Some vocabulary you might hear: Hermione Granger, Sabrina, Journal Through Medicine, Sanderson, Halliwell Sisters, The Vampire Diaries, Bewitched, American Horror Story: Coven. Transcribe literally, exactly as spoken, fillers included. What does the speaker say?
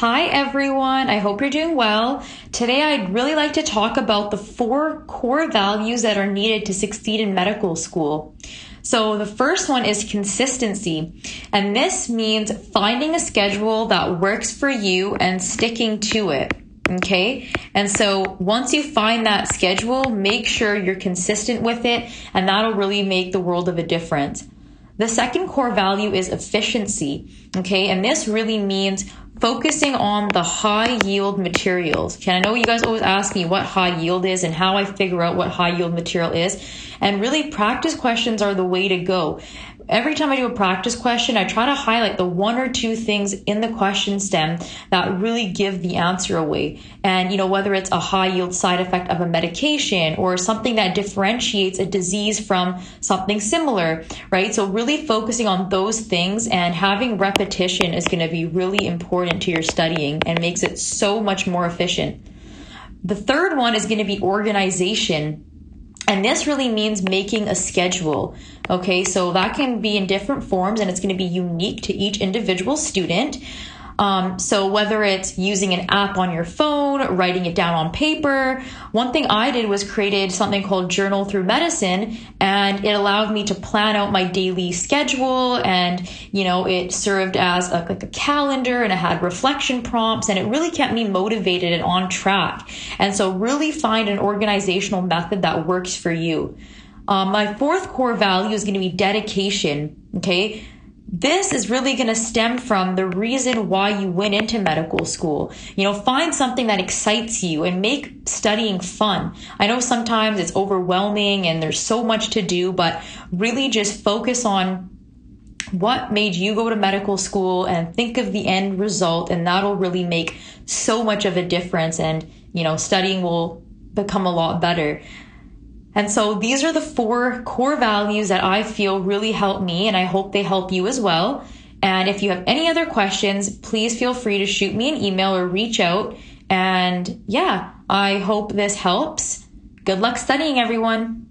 Hi everyone, I hope you're doing well. Today I'd really like to talk about the four core values that are needed to succeed in medical school. So the first one is consistency, and this means finding a schedule that works for you and sticking to it, okay? And so once you find that schedule, make sure you're consistent with it, and that'll really make the world of a difference. The second core value is efficiency, okay? And this really means focusing on the high yield materials. Okay, I know you guys always ask me what high yield is and how I figure out what high yield material is. And really, practice questions are the way to go. Every time I do a practice question, I try to highlight the one or two things in the question stem that really give the answer away. And, you know, whether it's a high yield side effect of a medication or something that differentiates a disease from something similar, right? So really focusing on those things and having repetition is going to be really important to your studying and makes it so much more efficient. The third one is going to be organization. And this really means making a schedule, okay? So that can be in different forms and it's gonna be unique to each individual student. Um, so whether it's using an app on your phone, writing it down on paper, one thing I did was created something called Journal Through Medicine, and it allowed me to plan out my daily schedule. And, you know, it served as a, like a calendar, and I had reflection prompts, and it really kept me motivated and on track. And so really find an organizational method that works for you. Um, my fourth core value is going to be dedication. Okay. This is really going to stem from the reason why you went into medical school. You know, find something that excites you and make studying fun. I know sometimes it's overwhelming and there's so much to do, but really just focus on what made you go to medical school and think of the end result. And that'll really make so much of a difference. And, you know, studying will become a lot better. And so these are the four core values that I feel really help me, and I hope they help you as well. And if you have any other questions, please feel free to shoot me an email or reach out. And yeah, I hope this helps. Good luck studying, everyone.